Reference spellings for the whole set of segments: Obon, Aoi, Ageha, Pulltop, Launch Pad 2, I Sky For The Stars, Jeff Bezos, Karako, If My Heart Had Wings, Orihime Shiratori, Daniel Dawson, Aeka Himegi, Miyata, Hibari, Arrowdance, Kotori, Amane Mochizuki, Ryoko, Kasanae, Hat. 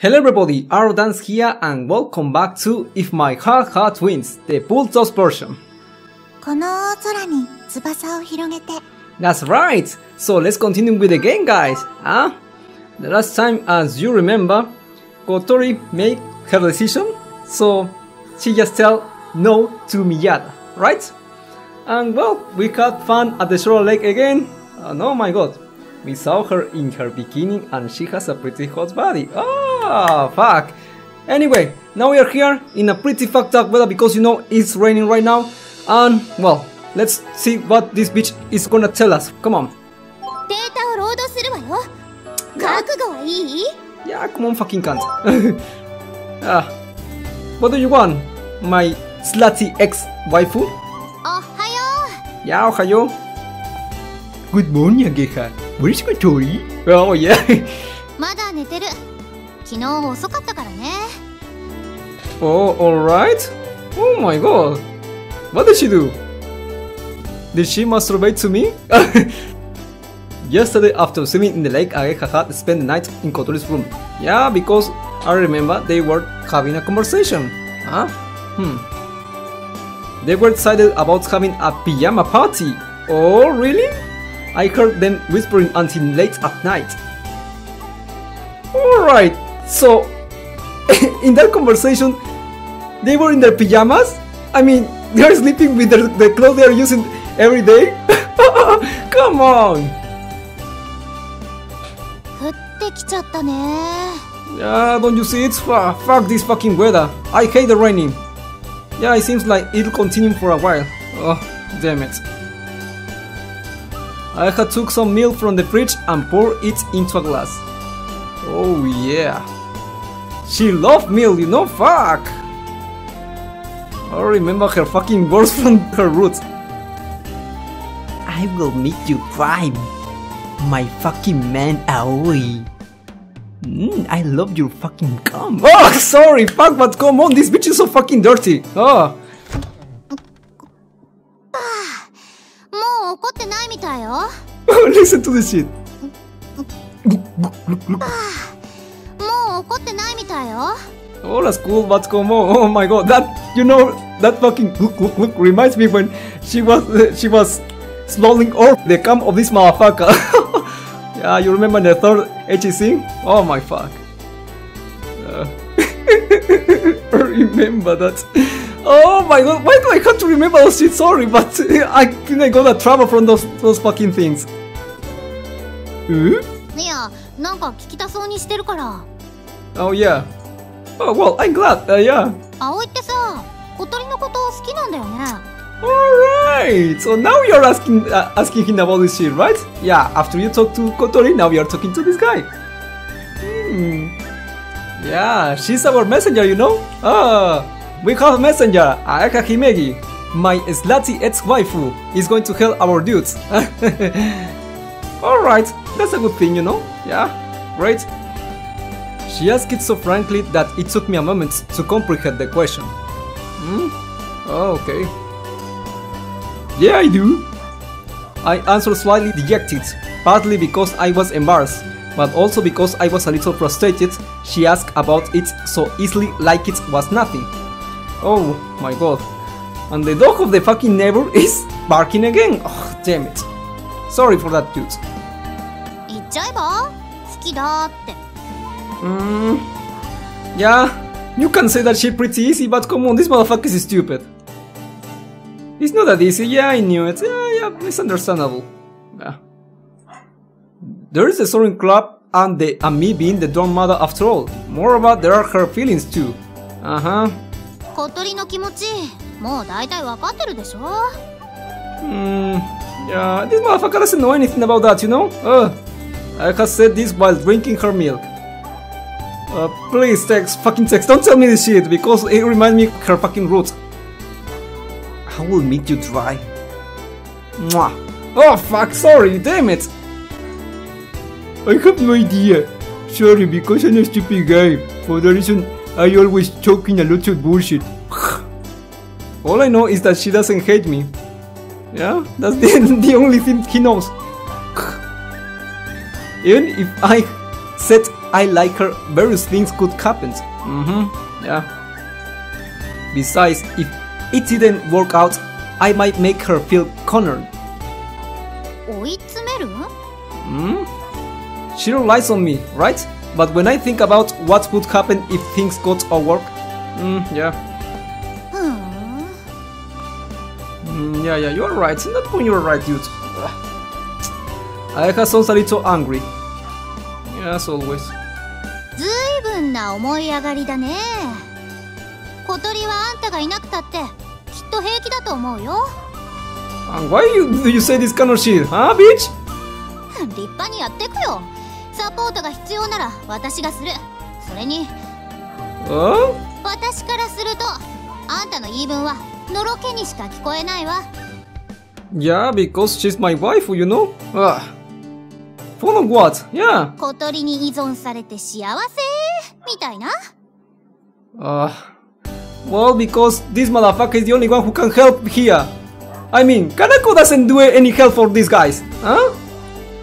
Hello everybody, Arrowdance here and welcome back to If My Heart Had Wings, the Pulltop version. That's right! So let's continue with the game, guys! Huh? The last time, as you remember, Kotori made her decision, so she just said no to Miyata, right? And well, we had fun at the shore lake again, and oh my god, we saw her in her bikini and she has a pretty hot body. Ah, fuck! Anyway, now we are here in a pretty fucked up weather because you know it's raining right now. And well, let's see what this bitch is gonna tell us. Come on. Yeah, come on, fucking cunt. What do you want, my slutty ex-waifu? Ohayo. Yeah, ohayo. Good morning, Ageha. Where's Kotori? Oh yeah. Oh, alright. Oh my god. What did she do? Did she masturbate to me? Yesterday, after swimming in the lake, Ageha had spent the night in Kotori's room. Yeah, because I remember they were having a conversation. Huh? They were excited about having a pyjama party. Oh, really? I heard them whispering until late at night. Alright, so in that conversation, they were in their pyjamas? I mean, they are sleeping with the clothes they are using every day? Come on! Yeah, don't you see it? Fuck this fucking weather. I hate the raining. Yeah, it seems like it'll continue for a while. Oh, damn it. I had took some milk from the fridge and poured it into a glass. Oh yeah. She loved milk, you know? Fuck! I remember her fucking words from her roots. I will make you cry, my fucking man Aoi. I love your fucking cum. Oh, sorry, fuck, but come on, this bitch is so fucking dirty. Oh. Listen to this shit. Oh, that's cool, but come on, oh my god, that, you know, that fucking look reminds me when she was slowing off the cam of this motherfucker. Yeah, you remember the third HEC? Oh my fuck. Remember that. Oh my god, why do I have to remember those shit? Sorry, but I think I got a trouble from those fucking things. Oh yeah. Oh well, I'm glad, yeah. Alright, so now you're asking him about this shit, right? Yeah, after you talk to Kotori, now you're talking to this guy. Yeah, she's our messenger, you know? We have a messenger, Aeka Himegi. My slutty ex-waifu is going to help our dudes. Alright, that's a good thing, you know? Yeah, great. She asked it so frankly that it took me a moment to comprehend the question. Oh, okay. Yeah, I do. I answered slightly dejected, partly because I was embarrassed, but also because I was a little frustrated. She asked about it so easily, like it was nothing. Oh my god. And the dog of the fucking neighbor is barking again. Oh, damn it. Sorry for that, dude. Yeah, you can say that shit pretty easy, but come on, this motherfucker is stupid. It's not that easy, yeah, I knew it. Yeah, it's understandable. Yeah. There is the soaring club and me being the dumb mother after all. Moreover, there are her feelings too. Yeah, this motherfucker doesn't know anything about that, you know? I have said this while drinking her milk. Please, fucking text, don't tell me this shit, because it reminds me of her fucking roots. I will make you dry. Mwah. Oh fuck, sorry, damn it! I have no idea. Sorry, because I'm a stupid guy. For the reason, I always talk in a lot of bullshit. All I know is that she doesn't hate me. Yeah, that's the only thing he knows. Even if I said I like her, various things could happen. Yeah. Besides, if it didn't work out, I might make her feel cornered. She relies on me, right? But when I think about what would happen if things got awkward, yeah, you're right. Not when you're right, dude. Ageha sounds a little angry. Yeah, as always. And why do you say this kind of shit, huh, bitch? Yeah, because she's my wife, you know? For what? Yeah. Well, because this motherfucker is the only one who can help here. I mean, Karako doesn't do any help for these guys, huh?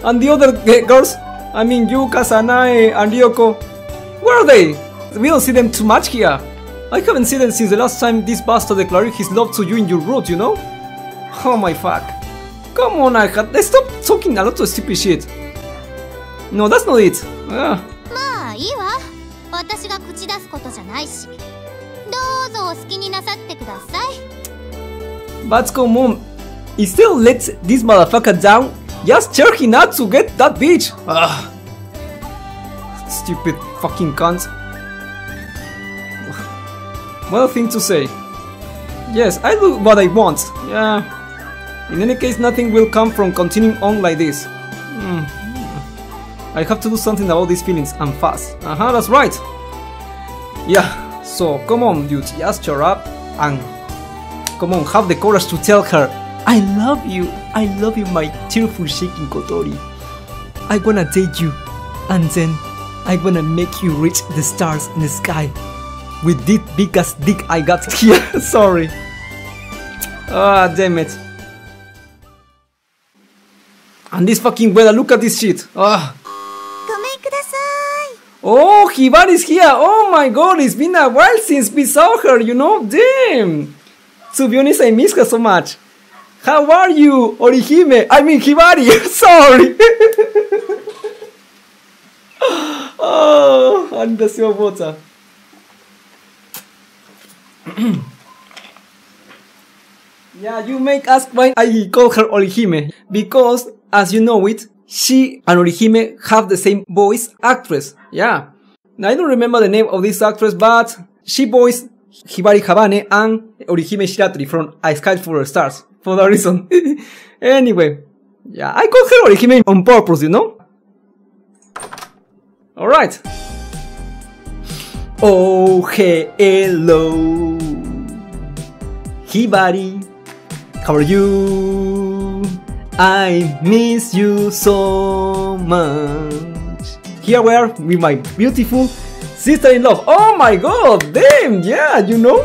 And the other girls, I mean you, Kasanae and Ryoko, where are they? We don't see them too much here. I haven't seen them since the last time this bastard declared his love to you in your route, you know? Oh my fuck. Come on, Ageha, let's stop talking a lot of stupid shit. No, that's not it. But come on, instead of let this motherfucker down, just tell him not to get that bitch. Stupid fucking cunt. What a thing to say. Yes, I do what I want. Yeah. In any case, nothing will come from continuing on like this. I have to do something about these feelings, and fast. That's right. Yeah, so come on, dude, just cheer up and come on, have the courage to tell her, I love you, my tearful shaking Kotori. I wanna date you, and then I wanna make you reach the stars in the sky with this big ass dick I got here. Sorry. Damn it. And this fucking weather, look at this shit. Oh, Hibari's here. Oh my god, it's been a while since we saw her, you know? Damn. To be honest, I miss her so much. How are you, Orihime? I mean, Hibari. Sorry. Oh, I need a sip of water. Yeah, you may ask why I call her Orihime. Because, as you know it, she and Orihime have the same voice actress. Yeah. Now, I don't remember the name of this actress, but she voiced Hibari Habane and Orihime Shiratori from I Sky For The Stars, for that reason. Anyway, yeah, I call her Orihime on purpose, you know? Alright. Oh, hello. Hibari, how are you? I miss you so much. Here we are with my beautiful sister-in-law. Oh my god, damn, yeah, you know?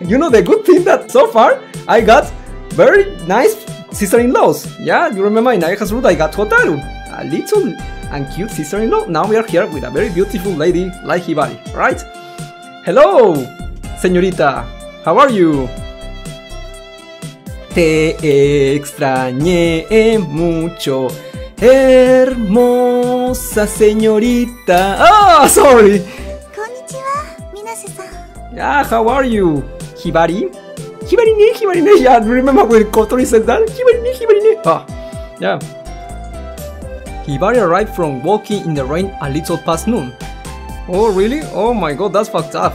You know the good thing that so far I got very nice sister-in-laws. Yeah, you remember in Ageha's route I got Kotaru, a little and cute sister-in-law. Now we are here with a very beautiful lady like Hibari, right? Hello, señorita, how are you? Te extrañé mucho, hermosa señorita. Ah, sorry. Konnichiwa, Minase-san. Yeah, how are you, Hibari? Hibari ne, Hibari ne. Yeah, remember when Kotori said that? Hibari ne, Hibari ne. Yeah. Hibari arrived from walking in the rain a little past noon. Oh, really? Oh my god, that's fucked up.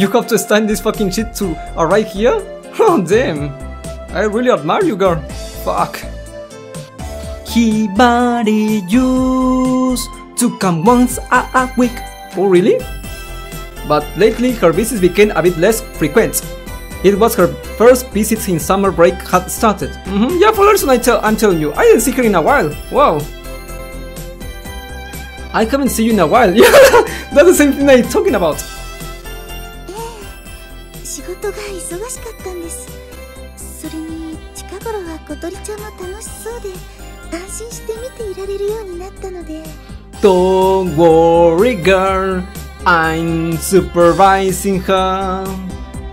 You have to stand this fucking shit to arrive here? Oh, damn. I really admire you, girl. Fuck. Hibari used to come once a week. Oh, really? But lately her visits became a bit less frequent. It was her first visit since summer break had started. Yeah, for the reason I'm telling you, I didn't see her in a while. Wow. I haven't seen you in a while. Yeah, that's the same thing I'm talking about. Don't worry, girl, I'm supervising her.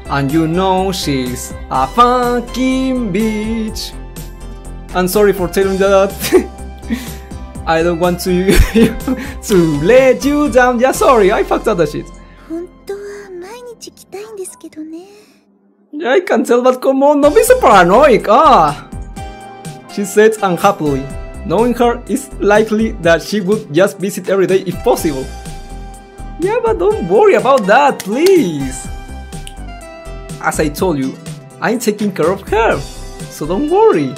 And you know she's a fucking bitch. I'm sorry for telling you that. I don't want to let you down. Yeah, sorry, I fucked up that shit. Yeah, I can tell, but come on, don't be so paranoid. Ah, she said unhappily. Knowing her, it's likely that she would just visit every day if possible. Yeah, but don't worry about that, please. As I told you, I'm taking care of her, so don't worry.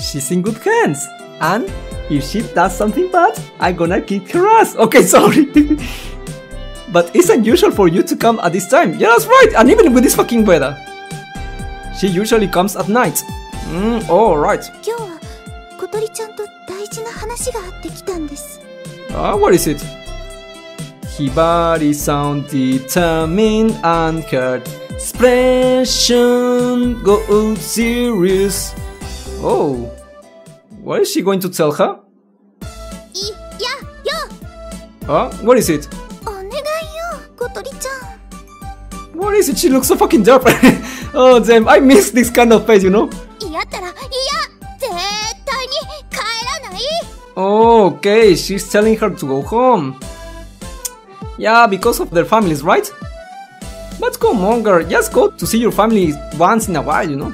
She's in good hands, and if she does something bad, I'm gonna kick her ass. Okay, sorry. But it's unusual for you to come at this time. Yeah, that's right, and even with this fucking weather. She usually comes at night. Alright. Ah, what is it? Hibari sound determined and her expression goes serious. Oh, what is she going to tell her? What is it? What is it? She looks so fucking dope. Oh damn, I miss this kind of face, you know? Oh, okay, she's telling her to go home. Yeah, because of their families, right? But come on, girl, just go to see your family once in a while, you know?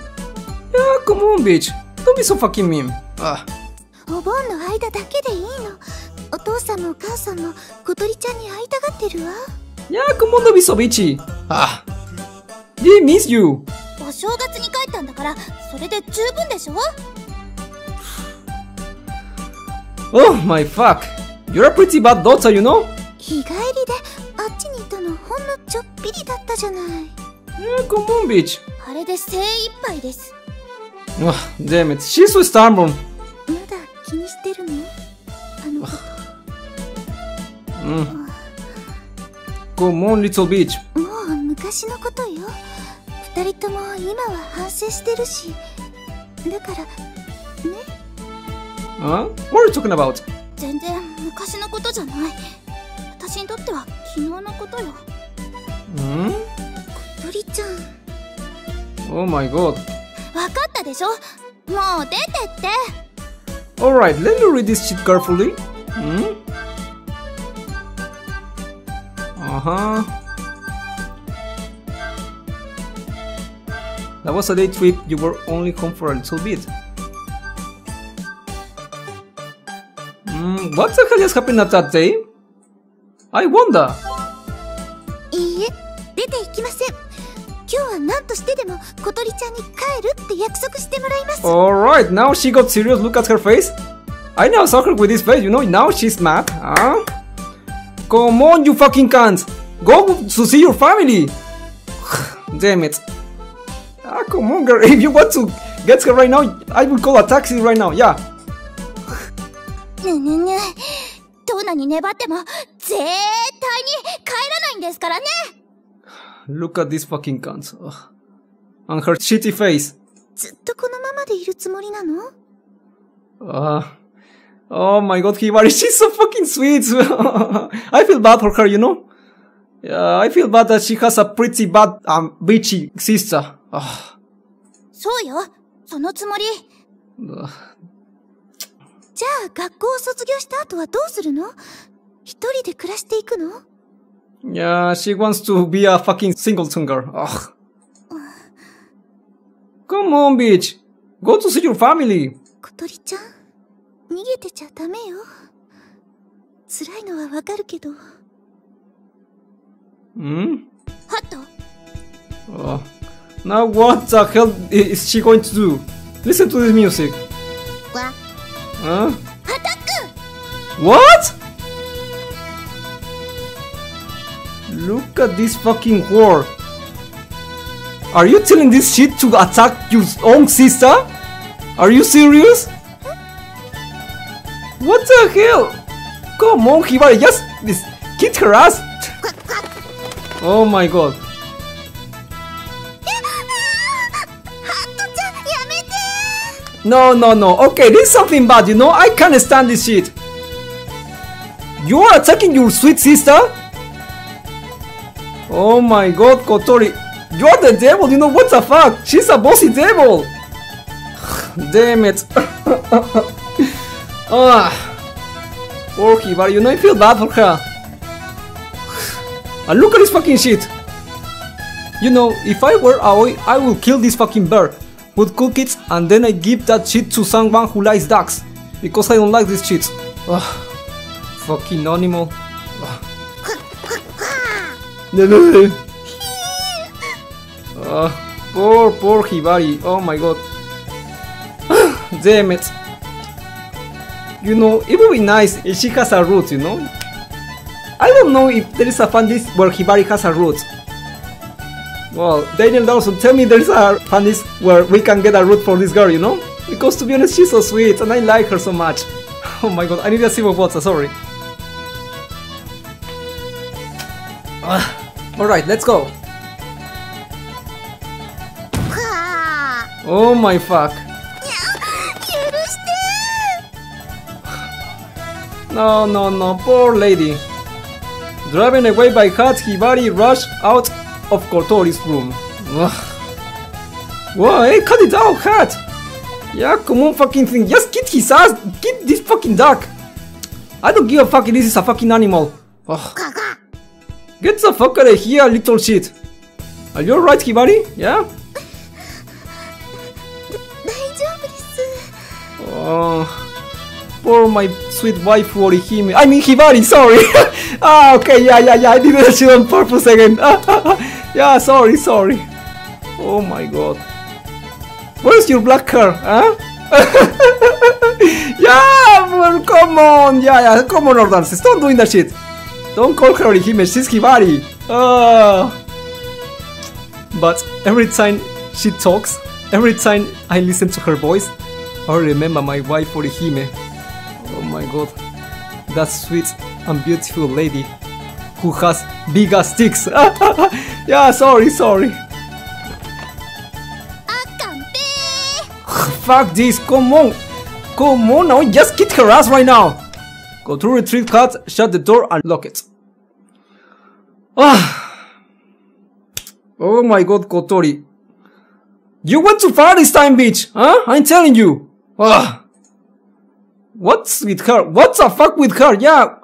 Yeah, come on, bitch. Don't be so fucking mean. Yeah, come on, don't be so bitchy. Ah, they miss you. Oh my fuck, you're a pretty bad daughter, you know? Yeah, come on, bitch. Oh, damn it, she's so stubborn. Come on, little bitch. Huh? What are you talking about? Hmm? Oh my god. Alright, let me read this shit carefully. That was a day trip, you were only home for a little bit. What the hell just happened at that day? I wonder. Alright, now she got serious. Look at her face. I never saw her with this face, you know. Now she's mad. Huh? Come on, you fucking cunt. Go to see your family. Damn it. Ah, come on, girl. If you want to get her right now, I will call a taxi right now. Yeah. Look at this fucking cunt. Ugh. And her shitty face. Oh my god, Hibari, she's so fucking sweet. I feel bad for her, you know? Yeah, I feel bad that she has a pretty bad bitchy sister. Yeah, she wants to be a fucking singleton girl. Ugh. Come on, bitch. Go to see your family. Now what the hell is she going to do? Listen to this music. Huh? What? Look at this fucking whore. Are you telling this shit to attack your own sister? Are you serious? What the hell? Come on, Hibari, just kick her ass. Oh my god. No, no, no. Okay, this is something bad, you know? I can't stand this shit. You are attacking your sweet sister? Oh my god, Kotori, you are the devil, you know, what the fuck? She's a bossy devil! Damn it. Poor Hibari, you know, I feel bad for her. And look at this fucking shit. You know, if I were Aoi, I would kill this fucking bear, would cook it, and then I give that shit to someone who likes ducks, because I don't like this shit. Fucking animal. Poor Hibari, oh my god. Damn it. You know, it would be nice if she has a root, you know? I don't know if there is a fan list where Hibari has a root. Well, Daniel Dawson, tell me there is a fan list where we can get a root for this girl, you know? Because to be honest, she's so sweet and I like her so much. Oh my god, I need a sip of water, sorry. Alright, let's go. Oh my fuck. No, no, no, poor lady. Driven away by cats, Hibari rushed out of Kotori's room. Whoa, hey, cut it out, cat! Yeah, come on, fucking thing. Just get his ass. Get this fucking duck. I don't give a fuck if this is a fucking animal. Get the fuck out of here, little shit. Are you alright, Hibari? Yeah? Poor my sweet wife Orihime. I mean Hibari, sorry. Okay, yeah, I did that shit on purpose again. Yeah, sorry. Oh my god. Where's your black hair, huh? Yeah, well, come on, yeah, come on, Arrowdance, don't doing that shit. Don't call her Orihime, she's Hibari. But every time she talks, every time I listen to her voice, I remember my wife Orihime. Oh my god, that sweet and beautiful lady who has big ass sticks. Yeah, sorry. Fuck this, come on now, just kick her ass right now. Go to retreat cat, shut the door and lock it. Oh my god, Kotori. You went too far this time, bitch, huh? I'm telling you. What's with her? What's the fuck with her? Yeah.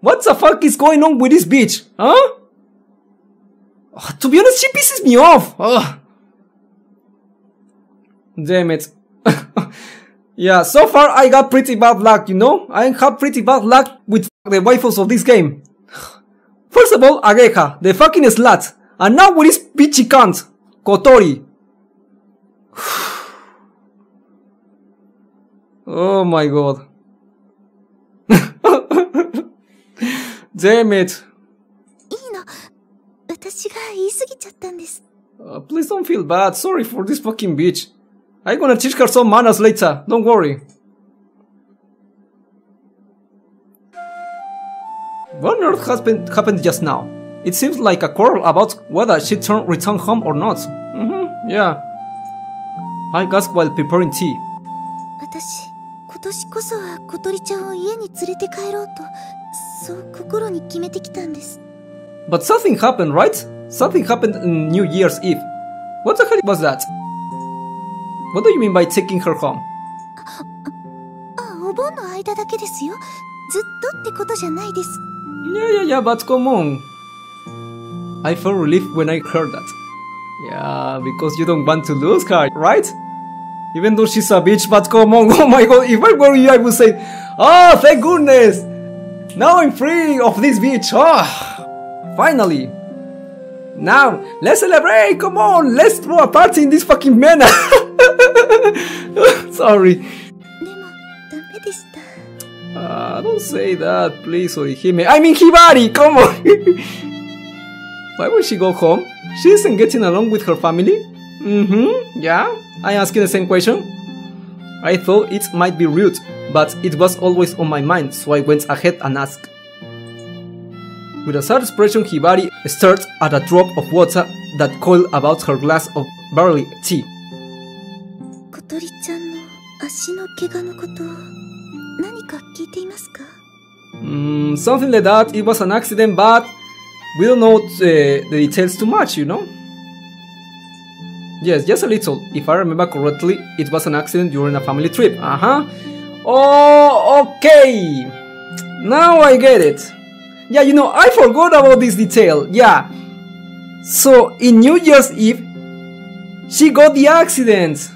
What the fuck is going on with this bitch? Huh? To be honest, she pisses me off. Damn it. Yeah, so far I got pretty bad luck, you know? I have pretty bad luck with the waifus of this game. First of all, Ageha, the fucking slut. And now with this bitchy cunt, Kotori. Oh my god. Damn it. Please don't feel bad. Sorry for this fucking bitch. I'm gonna teach her some manners later. Don't worry. What on earth has happened just now? It seems like a quarrel about whether she returned home or not. Mm-hmm, yeah. I gasped while preparing tea. But something happened, right? Something happened on New Year's Eve. What the hell was that? What do you mean by taking her home? Yeah, but come on. I felt relief when I heard that. Yeah, because you don't want to lose her, right? Even though she's a bitch, but come on, oh my god, if I were you, I would say, oh, thank goodness! Now I'm free of this bitch, oh! Finally! Now, let's celebrate, come on, let's throw a party in this fucking manner! Sorry. Don't say that, please, Orihime. I mean Hibari, come on! Why would she go home? She isn't getting along with her family? Mm-hmm, yeah? I'm asking the same question. I thought it might be rude, but it was always on my mind, so I went ahead and asked. With a sad expression, Hibari stared at a drop of water that coiled about her glass of barley tea. something like that. It was an accident, but we don't know the details too much, you know? Yes, just a little. If I remember correctly, it was an accident during a family trip. Oh, okay. Now I get it. Yeah, you know, I forgot about this detail. Yeah. So, in New Year's Eve, she got the accident.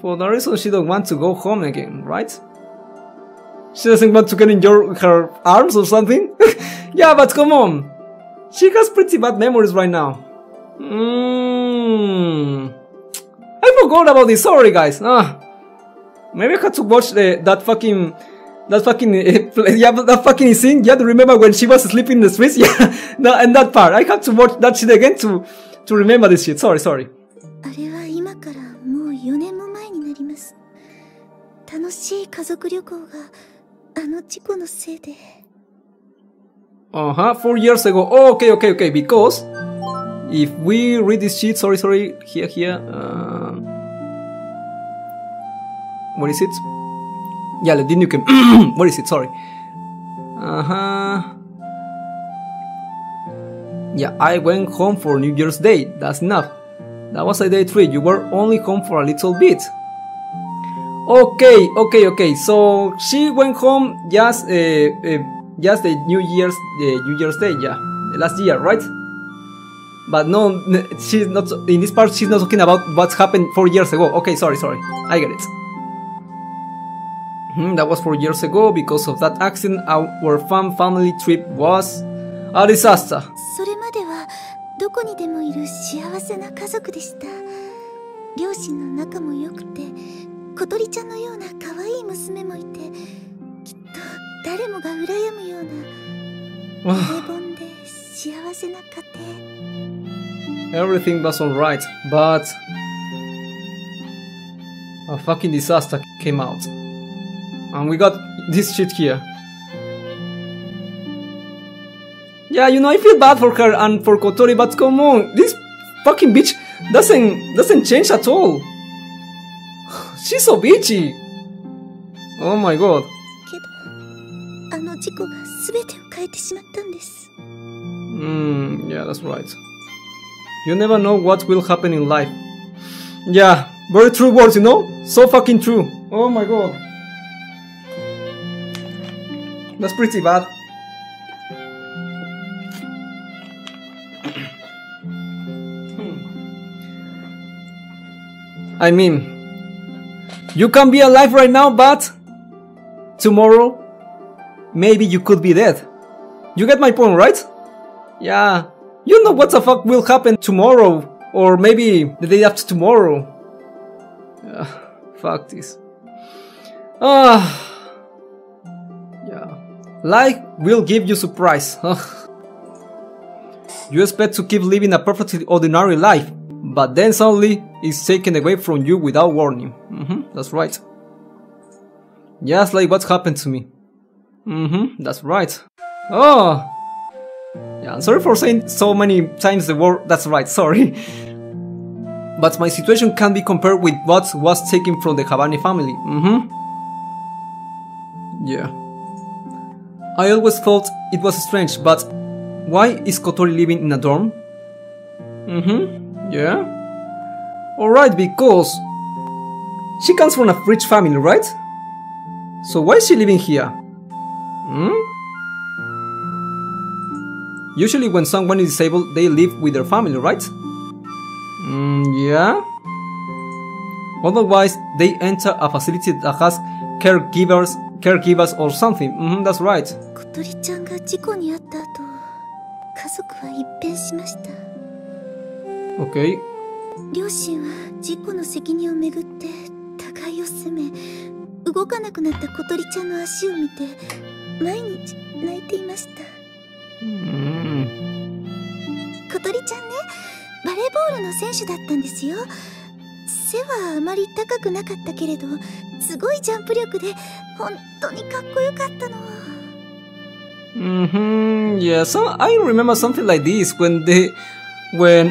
For the reason she don't want to go home again, right? She doesn't want to get in her arms or something? Yeah, but come on. She has pretty bad memories right now. I forgot about this, sorry guys. Maybe I had to watch that fucking scene. Yeah, remember when she was sleeping in the streets? Yeah, and that part. I had to watch that shit again to remember this shit. Sorry. Uh-huh, 4 years ago. Oh, okay, because if we read this sheet, what is it? Yeah, the new game. What is it? Sorry. Yeah, I went home for New Year's Day. That's enough. That was a day three. You were only home for a little bit. Okay. So she went home just the New Year's Day. Yeah, last year, right? But no, she's not in this part. She's not talking about what's happened 4 years ago. Okay, sorry. I get it. That was 4 years ago. Because of that accident, our family trip was a disaster. Everything was alright, but a fucking disaster came out. And we got this shit here. Yeah, you know, I feel bad for her and for Kotori, but come on, this fucking bitch doesn't change at all. She's so bitchy. Oh my god. Yeah, that's right. You never know what will happen in life. Yeah, very true words, you know? So fucking true. Oh my god. That's pretty bad. I mean, you can be alive right now, but tomorrow, maybe you could be dead. You get my point, right? Yeah. You know what the fuck will happen tomorrow, or maybe the day after tomorrow. Fuck this. Yeah. Life will give you surprise. You expect to keep living a perfectly ordinary life, but then suddenly it's taken away from you without warning. That's right. Just like what happened to me. That's right. Yeah, I'm sorry for saying so many times the word "that's right," sorry. But my situation can be compared with what was taken from the Hibari family. Yeah. I always thought it was strange, but why is Kotori living in a dorm? Yeah. Alright, because she comes from a rich family, right? So why is she living here? Usually when someone is disabled, they live with their family, right? Yeah. Otherwise, they enter a facility that has caregivers or something. That's right. Okay. Yeah, so I remember something like this when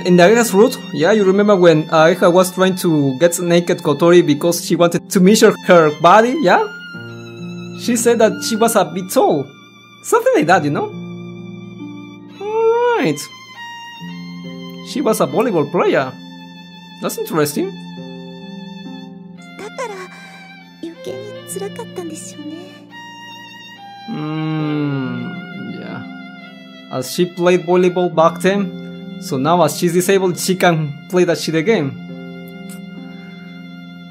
in the Ageha's route. Yeah, you remember when Ageha was trying to get naked Kotori because she wanted to measure her body, yeah? She said that she was a bit tall. Something like that, you know? Alright. She was a volleyball player. That's interesting. Yeah. As she played volleyball back then, so now as she's disabled, she can play that shitty game.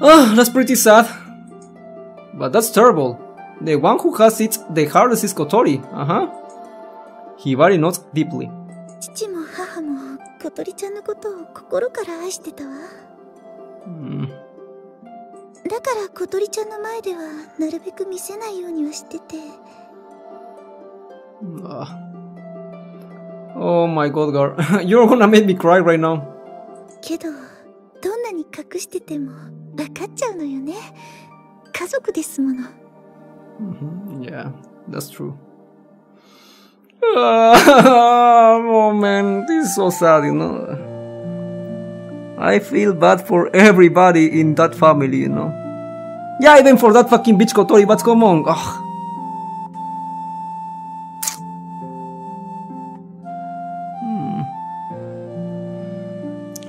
Oh, that's pretty sad. But that's terrible. The one who has it the hardest is Kotori. Hibari nods deeply. Oh my god, girl. You're gonna make me cry right now. Yeah, that's true. Oh man, this is so sad, you know. I feel bad for everybody in that family, you know. Yeah, even for that fucking bitch Kotori, but come on. Ugh.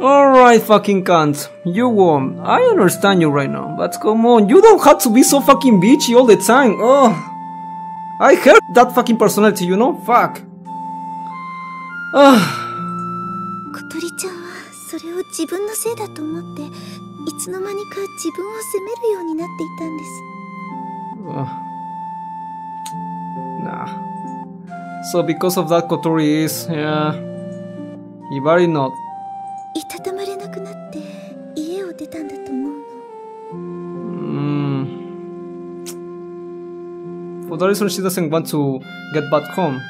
Alright, fucking cunt. You won. I understand you right now, but come on. You don't have to be so fucking bitchy all the time. Oh, I hate that fucking personality, you know? Fuck. Kotori-chan. So because of that, Kotori is, yeah, Hibari not. For that reason, she doesn't want to get back home. Oh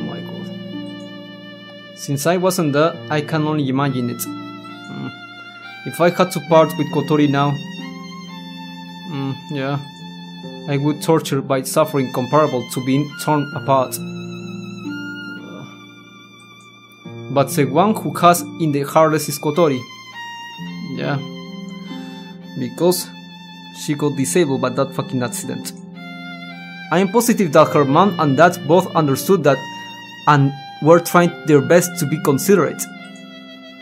my god. Since I wasn't there, I can only imagine it. If I had to part with Kotori now, yeah, I would torture by suffering comparable to being torn apart. But the one who has in the hardest is Kotori. Yeah. Because she got disabled by that fucking accident. I am positive that her mom and dad both understood that and were trying their best to be considerate.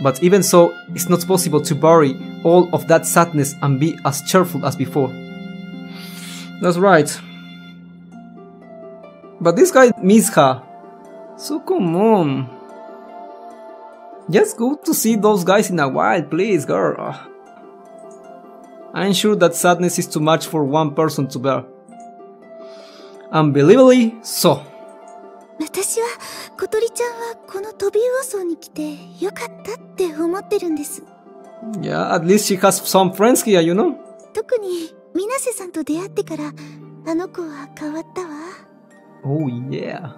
But even so, it's not possible to bury all of that sadness and be as cheerful as before. That's right. But this guy misses her. So come on. Just go to see those guys in a while, please, girl. I'm sure that sadness is too much for one person to bear. Unbelievably so. Yeah, at least she has some friends here, you know? Oh yeah,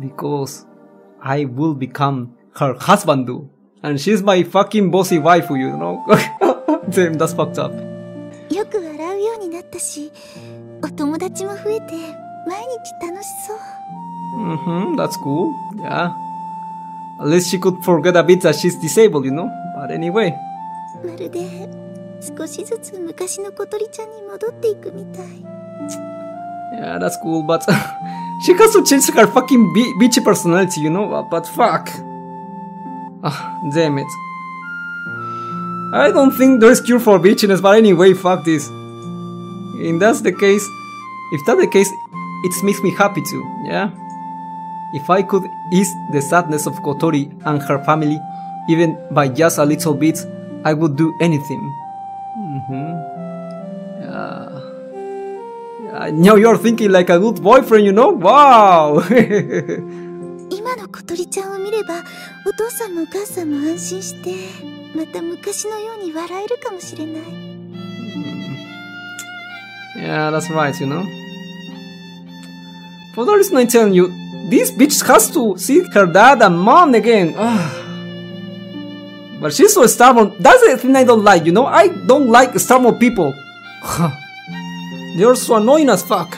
because I will become her husband do, and she's my fucking bossy waifu, you know. Damn, that's fucked up. That's cool. Yeah. At least she could forget a bit that she's disabled, you know. But anyway. Yeah, that's cool, but she has to change her fucking bitchy personality, you know. But fuck. Damn it. I don't think there's cure for bitchiness, but anyway, fuck this. And that's the case. If that's the case, it makes me happy too, yeah? If I could ease the sadness of Kotori and her family, even by just a little bit, I would do anything. Now you're thinking like a good boyfriend, you know? Wow! Yeah, that's right, you know. For the reason I'm telling you, this bitch has to see her dad and mom again. But she's so stubborn. That's the thing I don't like, you know. I don't like stubborn people. They're so annoying as fuck.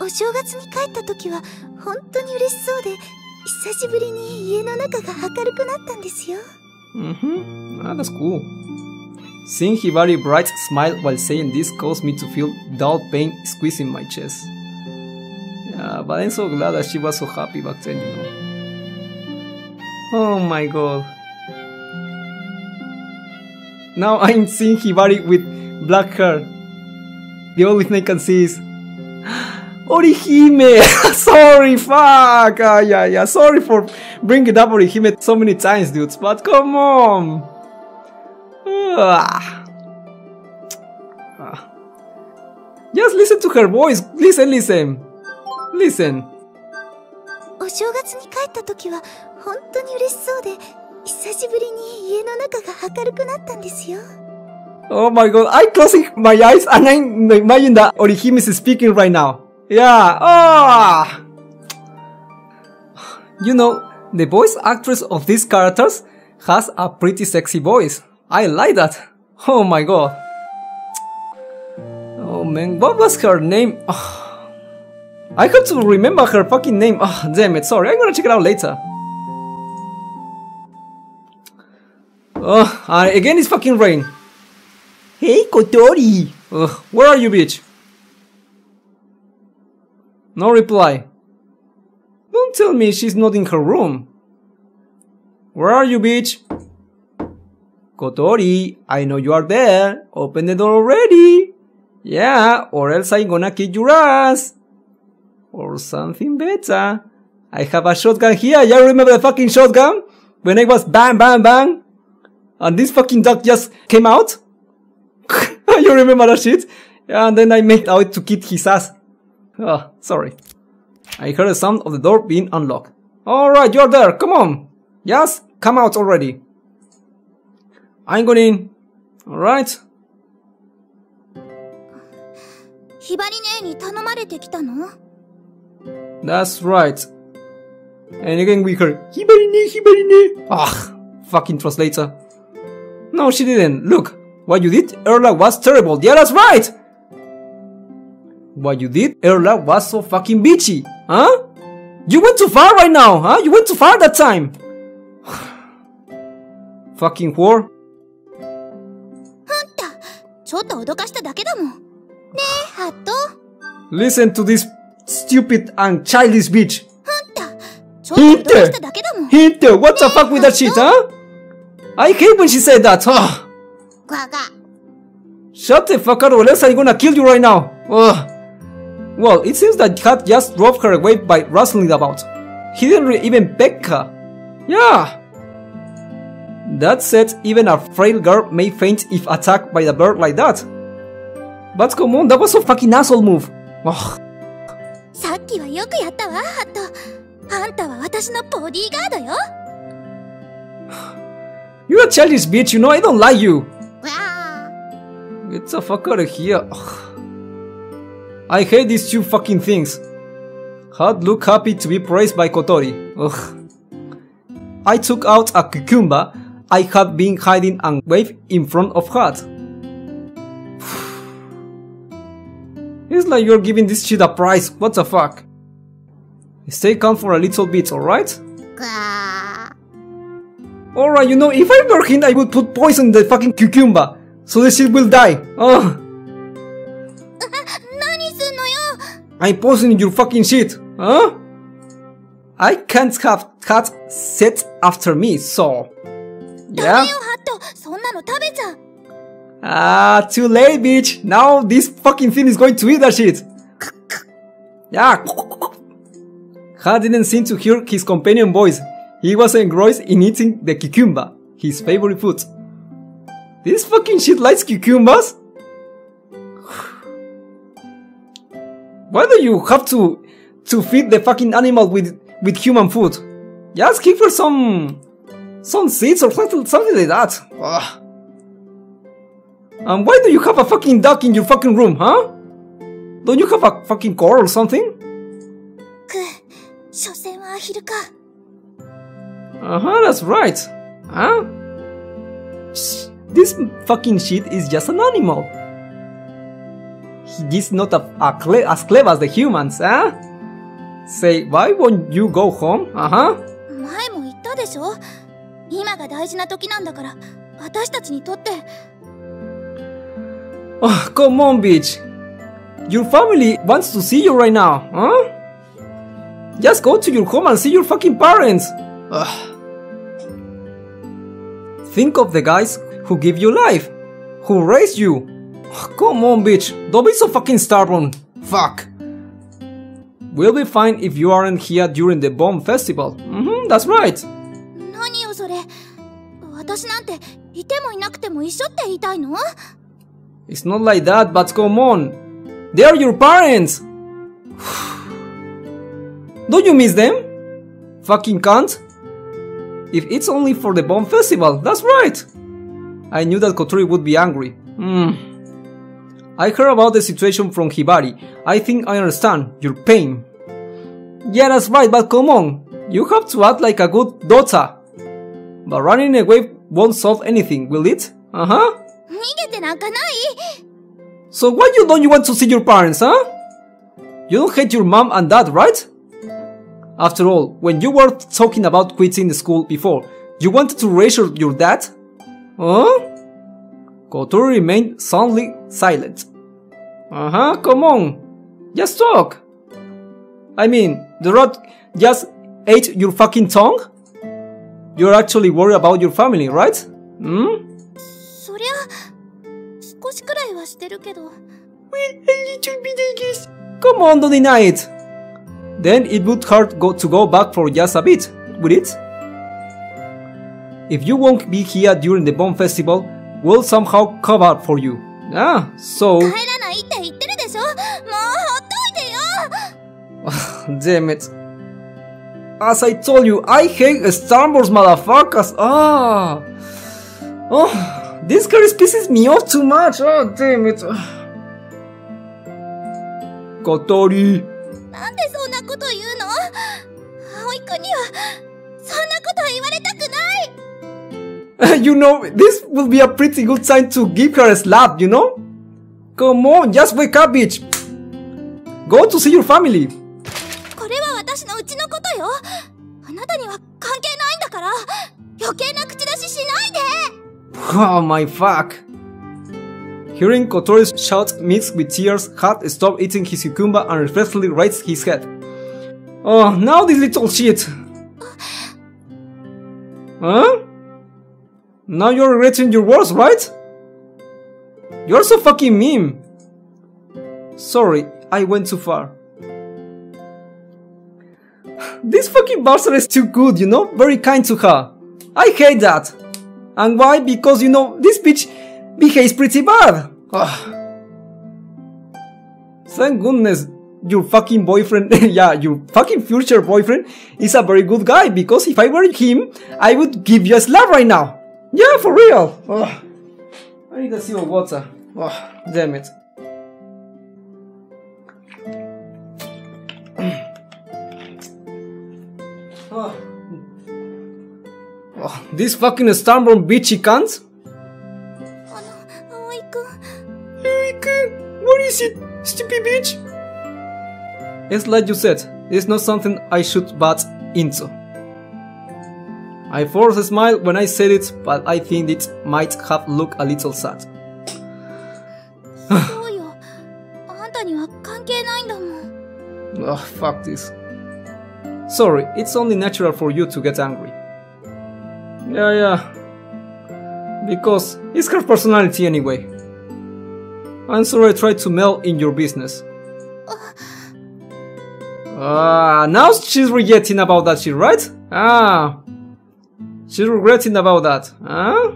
お正月に帰った時は本当に嬉しそうで、久しぶりに家の中が明るくなったんですよ。Ah, that's cool. Seeing Hibari's bright smile while saying this caused me to feel dull pain squeezing my chest. Yeah, but I'm so glad that she was so happy back then, you know. Oh my god. Now I'm seeing Hibari with black hair. The only thing I can see is Orihime! Sorry, fuck! Yeah. Sorry for bringing up Orihime so many times, dudes, but come on! Just listen to her voice! Listen! お正月に帰った時は本当に嬉しそうで、久しぶりに家の中が明るくなったんですよ。Oh my god, I'm closing my eyes and I imagine that Orihime is speaking right now. Yeah, ah! You know, the voice actress of these characters has a pretty sexy voice. I like that. Oh my god. Oh man, what was her name? Oh. I have to remember her fucking name. Oh, damn it, sorry, I'm gonna check it out later. Oh, and again it's fucking rain. Hey, Kotori! Where are you, bitch? No reply. Don't tell me she's not in her room. Where are you, bitch? Kotori, I know you are there. Open the door already. Yeah, or else I'm gonna kick your ass. Or something better. I have a shotgun here. Y'all remember the fucking shotgun? When I was bang, bang, bang. And this fucking duck just came out. You remember that shit? And then I made out to kick his ass. Oh, sorry. I heard the sound of the door being unlocked. Alright, you're there, come on. Yes, come out already. I'm going in. Alright. That's right. And again we heard Hibari-ne. Ugh, fucking translator. No, she didn't. Look, what you did earlier was terrible. Yeah, that's right. What you did earlier was so fucking bitchy, huh? You went too far right now, huh? You went too far that time. Fucking whore. Listen to this stupid and childish bitch. Hinte! What the fuck with that shit, huh? I hate when she said that, huh? Shut the fuck up or else I'm gonna kill you right now. Ugh. Well, it seems that Kat just drove her away by rustling about. He didn't even peck her. Yeah. That said, even a frail girl may faint if attacked by a bird like that. But come on, that was a fucking asshole move. Ugh. You're a childish bitch, you know, I don't like you. Get the fuck out of here. Ugh. I hate these two fucking things. Hot looked happy to be praised by Kotori. Ugh. I took out a cucumber I had been hiding and waved in front of Hot. It's like you're giving this shit a prize, what the fuck? Stay calm for a little bit, alright? Alright, you know, if I were him, I would put poison in the fucking cucumber, so the shit will die. Ugh. I'm poisoning your fucking shit, huh? I can't have Cat set after me, so... Yeah? Ah, too late, bitch! Now this fucking thing is going to eat that shit! Yeah! Cat didn't seem to hear his companion voice. He was engrossed in eating the cucumber, his favorite food. This fucking shit likes cucumbers? Why do you have to feed the fucking animal with human food? Just give her some seeds or something like that. Ugh. And why do you have a fucking duck in your fucking room, huh? Don't you have a fucking core or something? Uh-huh, that's right. Huh? This fucking shit is just an animal. he's not as clever as the humans, huh? Say, why won't you go home? Uh-huh. 前も言ったでしょ。今が大事な時なんだから、私たちにとって。Oh, come on, bitch. Your family wants to see you right now, huh? Just go to your home and see your fucking parents. Ugh. Think of the guys who give you life, who raise you. Come on, bitch. Don't be so fucking stubborn. Fuck. We'll be fine if you aren't here during the Bomb Festival. Mm-hmm, that's right. It's not like that, but come on. They are your parents. Don't you miss them? Fucking cunt. If it's only for the Bomb Festival, that's right. I knew that Kotori would be angry. I heard about the situation from Hibari. I think I understand your pain. Yeah, that's right, but come on. You have to act like a good daughter. But running away won't solve anything, will it? Uh-huh. So why don't you want to see your parents, huh? You don't hate your mom and dad, right? After all, when you were talking about quitting the school before, you wanted to raise your dad? Huh? Kotori remained soundly silent. Uh-huh, come on. Just talk. I mean, the rat just ate your fucking tongue? You're actually worried about your family, right? Hmm? Well, a little bit, I guess. Come on, don't deny it. Then it would hurt to go back for just a bit, would it? If you won't be here during the Bomb Festival, we'll somehow cover for you. Ah, so... Damn it. As I told you, I hate Star Wars motherfuckers. Ah. Oh, this girl pisses me off too much. Oh, damn it. Kotori. You know, this will be a pretty good time to give her a slap, you know? Come on, just wake up, bitch! Go to see your family! Oh my fuck! Hearing Kotori's shout mixed with tears, Hat stopped eating his cucumber and reflexively raised his head. Oh, now this little shit! Huh? Now you're regretting your words, right? You're so fucking mean. Sorry, I went too far. This fucking bastard is too good, you know? Very kind to her. I hate that. And why? Because, you know, this bitch behaves pretty bad. Ugh. Thank goodness your fucking boyfriend, yeah, your fucking future boyfriend is a very good guy. Because if I were him, I would give you a slap right now. Yeah, for real! Oh, I need a sip of water. Oh, damn it. Oh. Oh, this fucking stubborn bitchy cunt! Aoi-kun, what is it, stupid bitch? It's like you said, it's not something I should butt into. I forced a smile when I said it, but I think it might have looked a little sad. Oh, fuck this. Sorry, it's only natural for you to get angry. Yeah. Because it's her personality anyway. I'm sorry I tried to meddle in your business. Now she's regretting about that shit, right? Ah. She's regretting about that, huh?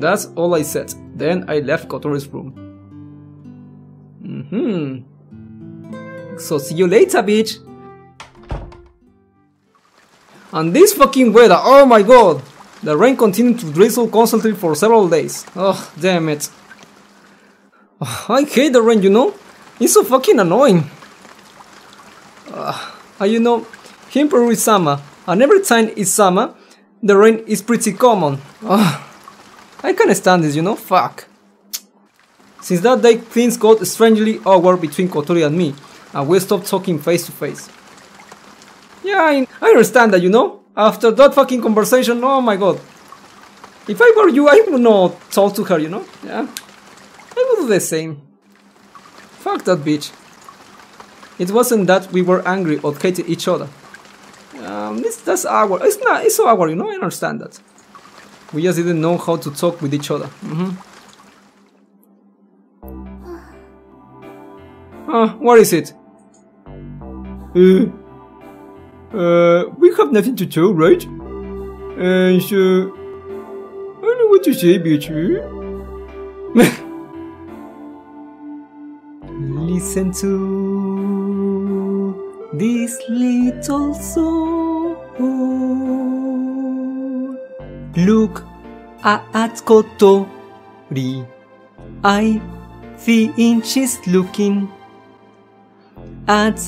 That's all I said. Then I left Kotori's room. So see you later, bitch. And this fucking weather, oh my god. The rain continued to drizzle constantly for several days. Oh, damn it. I hate the rain, you know? It's so fucking annoying. You know, here in Peru-sama, and every time it's summer, the rain is pretty common. I can't stand this, you know? Fuck. Since that day, things got strangely awkward between Kotori and me, and we stopped talking face to face. Yeah, I understand that, you know? After that fucking conversation, oh my god. If I were you, I would not talk to her, you know? Yeah. I would do the same. Fuck that bitch. It wasn't that we were angry or hated each other. That's awkward. It's so awkward, you know? I understand that. We just didn't know how to talk with each other. What is it? We have nothing to talk, right? And so... I don't know what to say, bitch. Listen to this little soul. Look at Kotori. I think she's looking at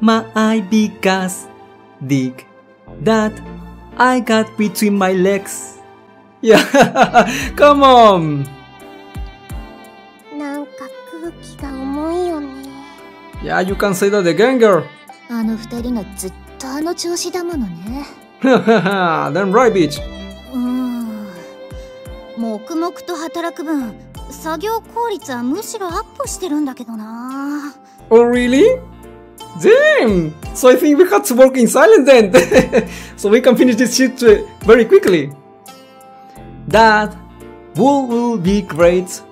my big ass dick that I got between my legs. Yeah, come on. Yeah, you can say that again, girl. Damn right, bitch. Oh, really? Damn! So I think we had to work in silence then, so we can finish this shit very quickly. That would be great.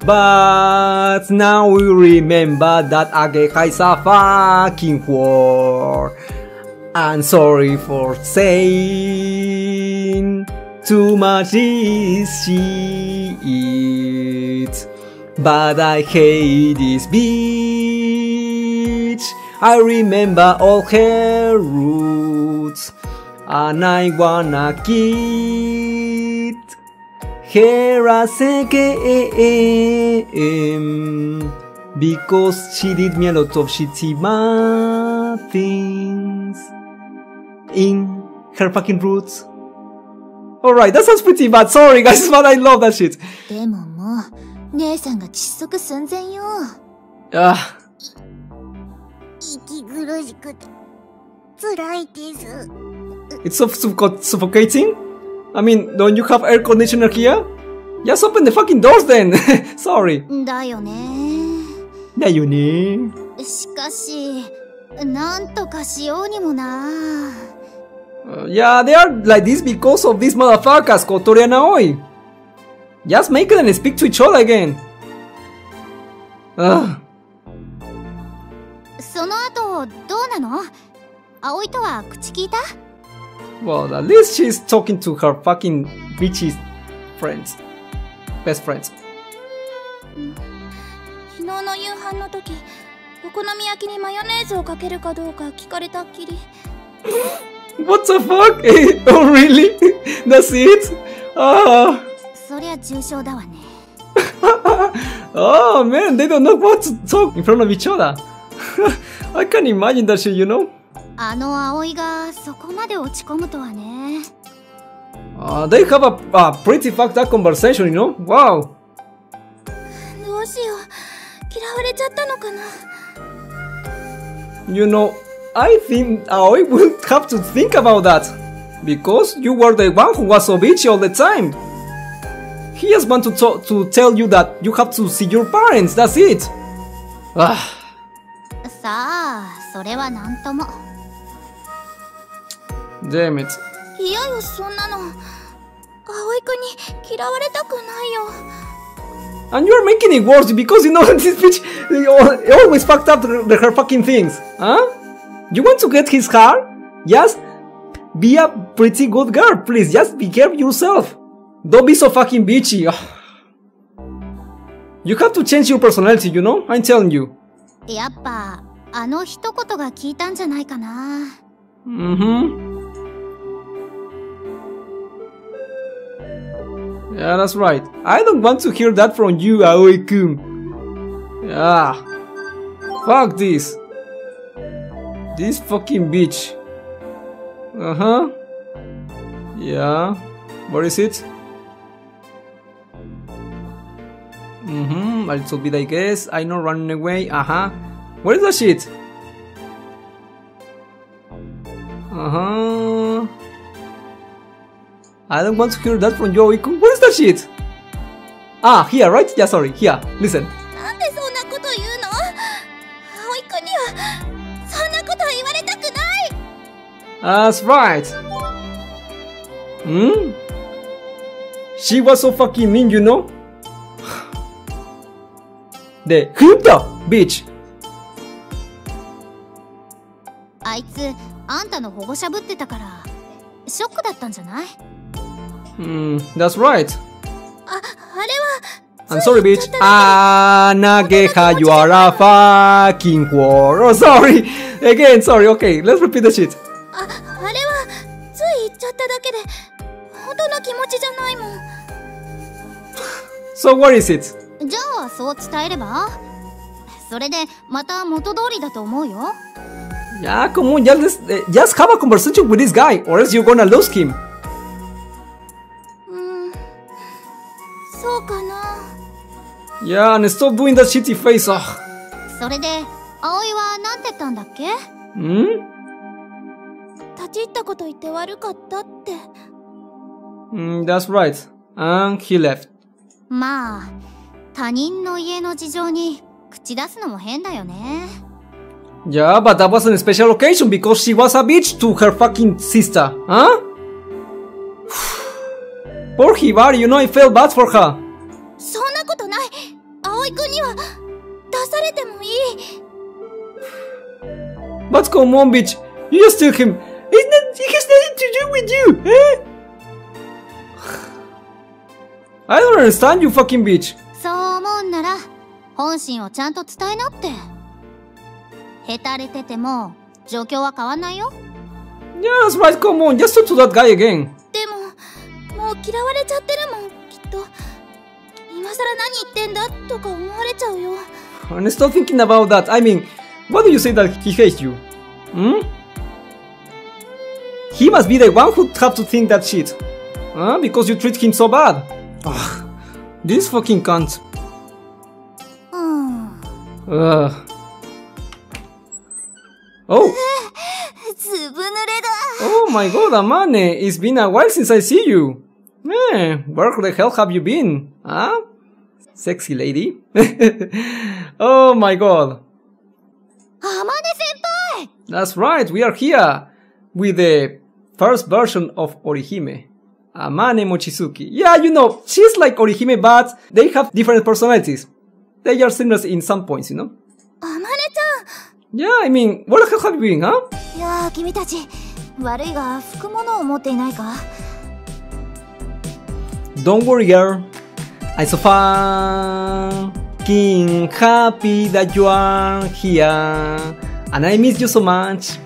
But now we remember that Ageha is a fucking whore. I'm sorry for saying too much is shit. But I hate this bitch. I remember all her roots, and I wanna kid her as again, because she did me a lot of shitty mad things in her fucking roots. Alright, that sounds pretty bad. Sorry guys, but I love that shit. It's so suffocating. I mean, don't you have air conditioner here? Just open the fucking doors then. Sorry. Yeah, they are like this because of these motherfuckers, Kotori and Aoi. Just make it and speak to each other again. Well, at least she's talking to her fucking bitchy friends. Best friends. What the fuck? Oh, really? That's it? Oh man, they don't know what to talk in front of each other. I can imagine that shit, you know? They have a pretty fucked up conversation, you know? Wow. You know, I think Aoi will have to think about that, because you were the one who was so bitchy all the time. He just wants to tell you that you have to see your parents, that's it! Damn it. And you're making it worse because you know this bitch always fucked up her fucking things. Huh? You want to get his heart? Just be a pretty good girl, please. Just behave yourself. Don't be so fucking bitchy. You have to change your personality, you know? I'm telling you. Yeah, that's right. I don't want to hear that from you, Aoi-kun. Yeah. Fuck this. This fucking bitch. Yeah. Where is it? I should be like, yes, I know, running away, What is that shit? I don't want to hear that from you, Oiko. What is that shit? Ah, here, right? Yeah, sorry, here, listen. That's right. She was so fucking mean, you know? The Hyuta bitch. That's right. I'm sorry, bitch. Ageha, you are a fucking whore. Oh, sorry. Again, sorry. Okay, let's repeat the shit. So what is it? Yeah, come on, just have a conversation with this guy, or else you're gonna lose him. Yeah, and stop doing that shitty face. That's right. And he left. Yeah, but that was a special occasion because she was a bitch to her fucking sister, huh? Poor Hibari, you know, I felt bad for her. But come on, bitch, you just took him. He has nothing to do with you, eh? I don't understand you, fucking bitch. Yeah, that's right, come on, just talk to that guy again. I'm still thinking about that. I mean, why do you say that he hates you? He must be the one who have to think that shit. Because you treat him so bad. Ugh, this fucking cunt. Oh. Oh my god, Amane, it's been a while since I see you. Where the hell have you been? Huh? Sexy lady. Oh my god. Amane-senpai! That's right, we are here with the first version of Orihime. Amane Mochizuki. Yeah, you know, she's like Orihime, but they have different personalities. They are similar in some points, you know? Amane-chan! Yeah, I mean, what the hell have you been, huh? Yeah, don't worry, girl. I'm so fucking happy that you are here. And I miss you so much.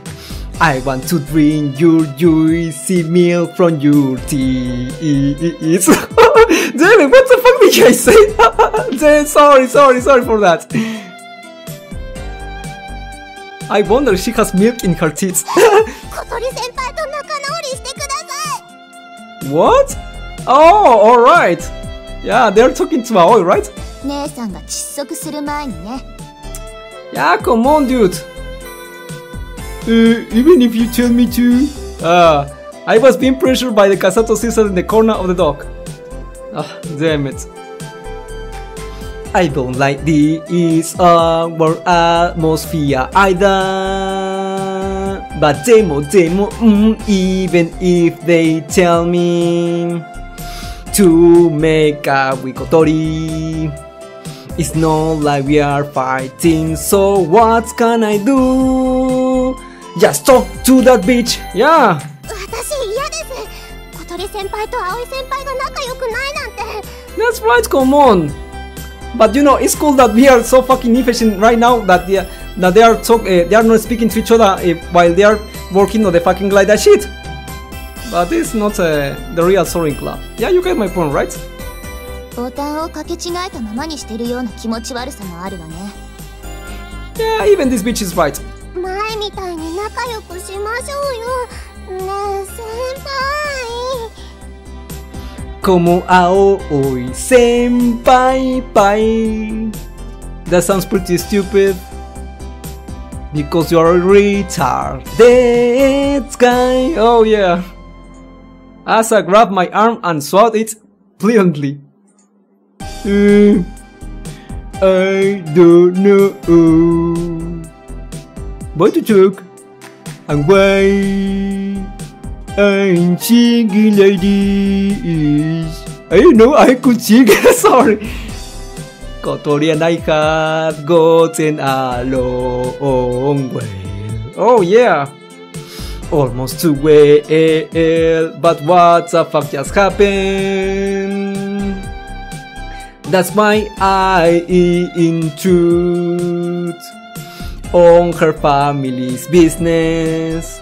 I want to drink your juicy milk from your tea. Damn it, what the fuck did I say? Damn, sorry for that. I wonder if she has milk in her teeth. What? Oh, alright. Yeah, they're talking to Aoi, right? Yeah, come on, dude. Even if you tell me to... I was being pressured by the Kasato sister in the corner of the dock. Ah, damn it. I don't like this awkward atmosphere either. But even if they tell me to make a Kotori, it's not like we are fighting, so what can I do? Just talk to that bitch. Yeah. That's right. Come on. But you know, it's cool that we are so fucking efficient right now that they are not speaking to each other while they are working on the fucking glide that shit. But it's not the real soaring club. Yeah, you get my point, right? Yeah, even this bitch is right. como Aoi senpai pai. That sounds pretty stupid because you are a retarded guy. Oh yeah. As I grabbed my arm and swat it brilliantly. I don't know what to talk and why I'm singing like this. I didn't know I could sing. Sorry. Kotori and I had gotten a long way. Oh yeah. Almost too well, but what the fuck just happened? That's my eye intrude on her family's business,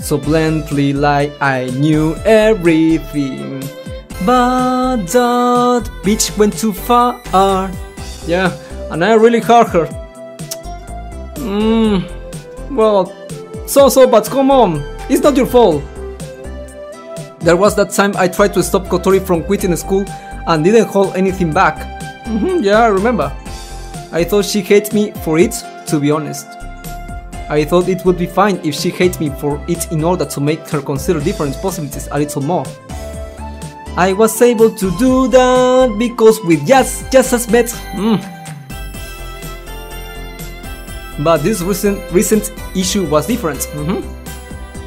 so bluntly like I knew everything, but that bitch went too far. Yeah, and I really hurt her. Well, so, but come on, it's not your fault. There was that time I tried to stop Kotori from quitting school and didn't hold anything back. Yeah, I remember. I thought she hated me for it, to be honest. I thought it would be fine if she hated me for it in order to make her consider different possibilities a little more. I was able to do that because with just as met. But this recent issue was different.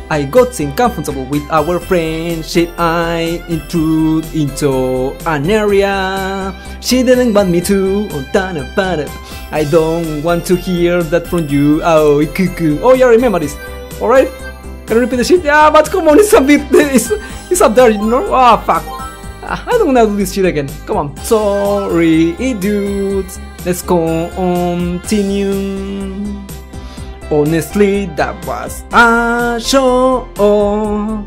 I got uncomfortable with our friendship. I intruded into an area she didn't want me to. I don't want to hear that from you. Oh, yeah, remember this. Alright? Can I repeat the shit? Yeah, but come on, it's a bit. It's up there, you know? Ah, fuck. I don't wanna do this shit again. Come on. Sorry, dudes. Let's continue. Honestly, that was a shock,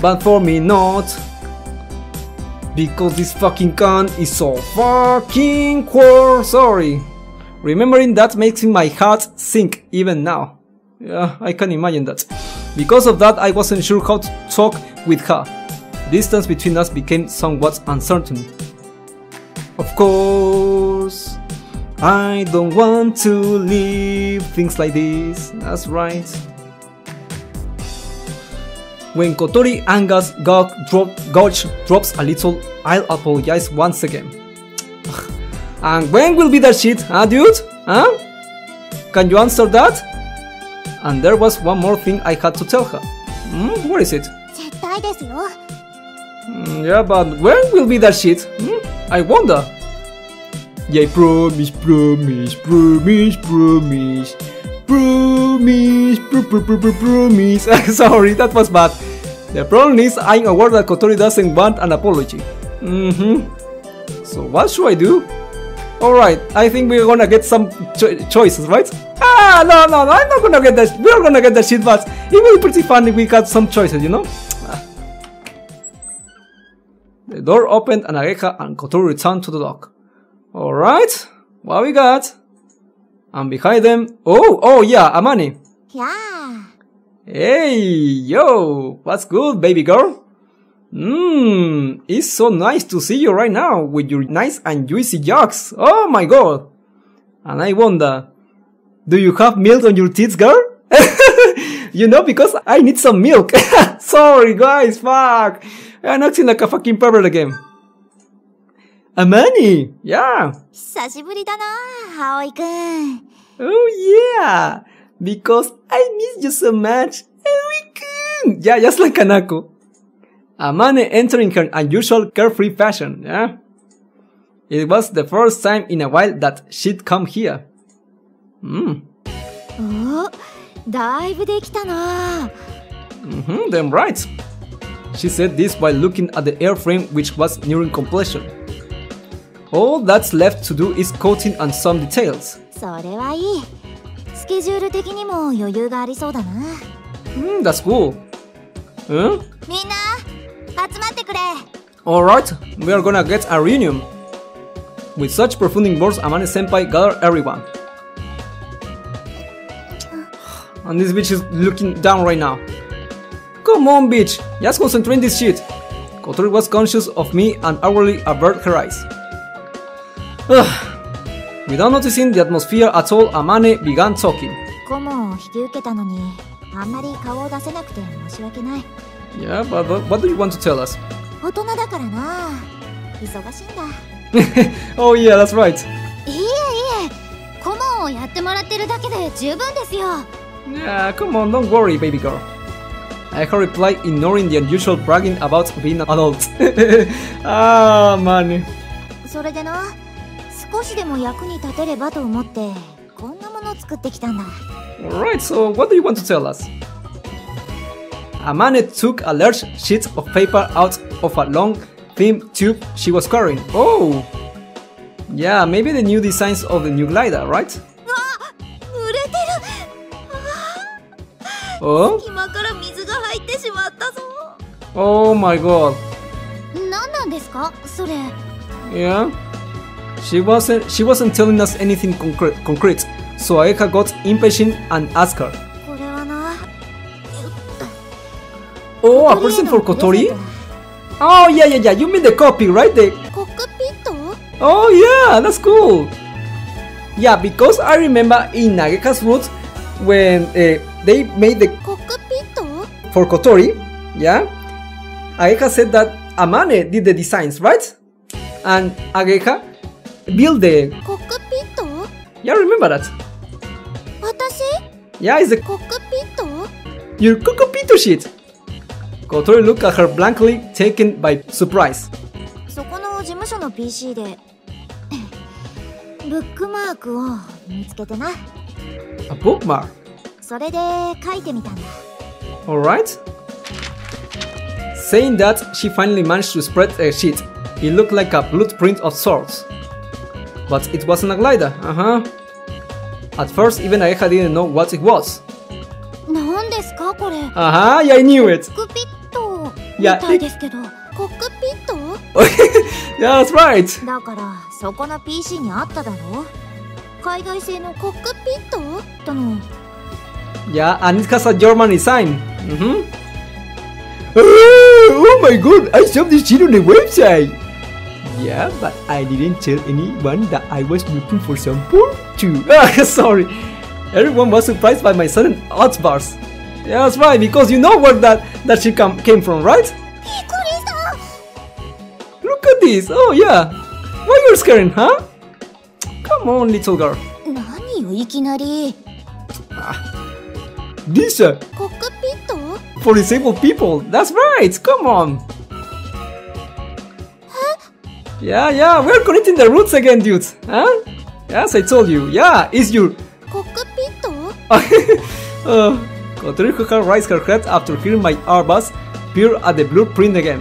but for me not, because this fucking cunt is so fucking cool. Sorry. Remembering that makes my heart sink even now. Yeah, I can imagine that. Because of that, I wasn't sure how to talk with her. Distance between us became somewhat uncertain. Of course. I don't want to leave things like this, that's right. When Kotori Angus gouge drops a little, I'll apologize once again. And when will be that shit, huh dude? Huh? Can you answer that? And there was one more thing I had to tell her. What is it? Yeah, but when will be that shit? I wonder. Yeah, promise. Sorry, that was bad. The problem is I'm aware that Kotori doesn't want an apology. So what should I do? Alright, I think we're gonna get some choices, right? Ah, no, I'm not gonna get that. We're gonna get that shit, but it will be pretty fun if we got some choices, you know? The door opened and Ageha and Kotori returned to the dock. Alright, what we got? And behind them, oh yeah, Amane. Yeah. Hey, yo, what's good, baby girl? It's so nice to see you right now with your nice and juicy jocks. Oh my god. And I wonder, do you have milk on your teeth, girl? You know, because I need some milk. Sorry, guys, fuck. I'm acting like a fucking pervert again. Amane! Yeah! Oh yeah! Because I miss you so much! Aoi-kun! Yeah, just like Kanako. Amane entering her unusual carefree fashion, yeah? It was the first time in a while that she'd come here. Damn right! She said this while looking at the airframe, which was nearing completion. All that's left to do is coating and some details. That's cool. Huh? Alright, we are gonna get a reunion. With such profounding words, Amane-senpai gathered everyone. And this bitch is looking down right now. Come on, bitch! Just concentrate on this shit. Kotori was conscious of me and hourly averted her eyes. Without noticing the atmosphere at all, Amane began talking. Yeah, but what do you want to tell us? Oh yeah, that's right. Yeah, come on, don't worry, baby girl. I replied, ignoring the unusual bragging about being an adult. Ah, man. Alright, so what do you want to tell us? Amane took a large sheet of paper out of a long, thin tube she was carrying. Oh! Yeah, maybe the new designs of the new glider, right? Oh? Oh my god. Yeah? She wasn't telling us anything concrete, so Ageha got impatient and asked her. Oh, a present for Kotori? Oh yeah, you mean the copy, right? The cockpit? Oh yeah, that's cool. Yeah, because I remember in Ageha's roots when they made the cockpit for Kotori, yeah, Ageha said that Amane did the designs, right? And Ageha built the cockpit? Yeah, remember that. Yeah, it's the cockpit. Your cockpit sheet. Kotori looked at her blankly, taken by surprise. A bookmark? Alright. Saying that, she finally managed to spread a sheet. It looked like a blueprint of sorts. But it wasn't a glider, At first, even Ageha didn't know what it was. Yeah, I knew it. Yeah, yeah, that's right. Yeah, and it has a German design. Oh my god, I saw this shit on the website. Yeah, but I didn't tell anyone that I was looking for some porn too. Sorry. Everyone was surprised by my sudden outburst. Yeah, that's right, because you know where that she came from, right? Look at this! Oh yeah! Why you're scaring, huh? Come on, little girl. This for disabled people, that's right, come on! Yeah, we're connecting the roots again, dude, huh? As I told you, yeah, it's your cockpit. Kotori raised her head after hearing my arbas peer at the blueprint again.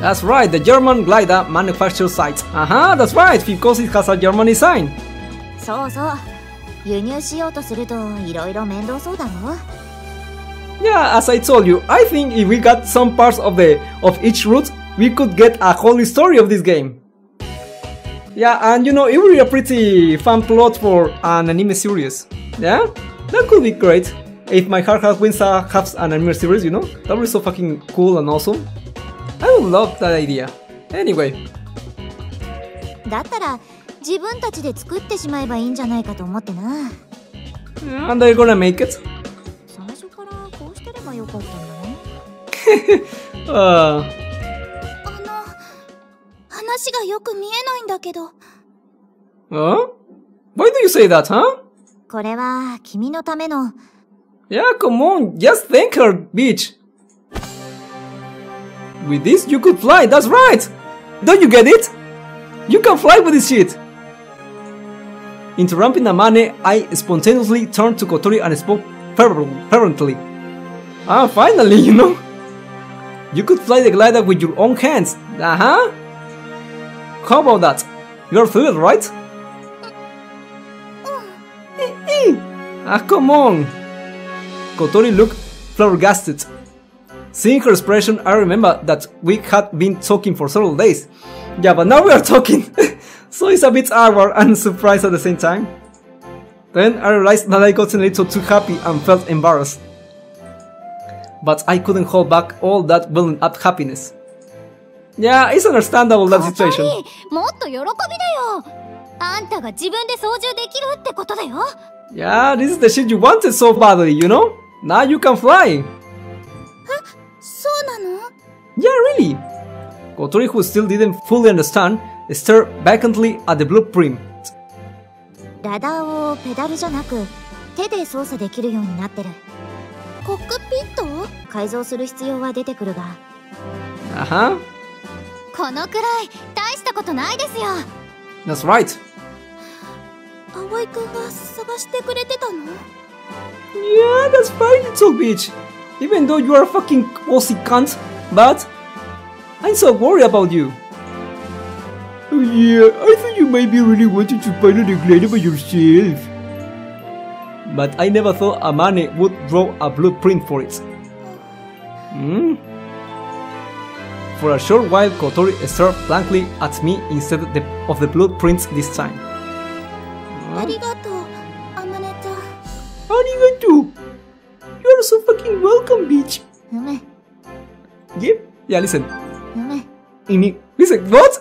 That's right, the German glider manufacturer site. That's right, because it has a German design. Yeah, as I told you, I think if we got some parts of each route, we could get a whole story of this game. Yeah, and you know, it would be a pretty fun plot for an anime series. Yeah? That could be great. If My Heart Had Wings has an anime series, you know? That would be so fucking cool and awesome. I would love that idea. Anyway. And they're gonna make it? Huh? Why do you say that, huh? Yeah, come on, just thank her, bitch. With this, you could fly, that's right! Don't you get it? You can fly with this shit! Interrupting Amane, I spontaneously turned to Kotori and spoke fervently. Ah, finally, you know? You could fly the glider with your own hands, How about that? You're thrilled, right? Come on! Kotori looked flabbergasted. Seeing her expression, I remember that we had been talking for several days. Yeah, but now we are talking! So it's a bit awkward and surprised at the same time. Then I realized that I got a little too happy and felt embarrassed. But I couldn't hold back all that building up happiness. Yeah, it's understandable that situation. Yeah, this is the shit you wanted so badly, you know? Now you can fly! Yeah, really! Kotori, who still didn't fully understand, stared vacantly at the blueprint. Uh-huh. That's right. Yeah, that's fine, little bitch. Even though you are a fucking pussy cunt, but I'm so worried about you. Oh yeah, I thought you might be really wanting to pilot a glider by yourself. But I never thought Amane would draw a blueprint for it. Hmm? For a short while, Kotori stared blankly at me instead of the blueprints this time. Arigato, Amane-chan. Arigato! You are so fucking welcome, bitch! Yep, yeah? Yeah, listen. Listen, what?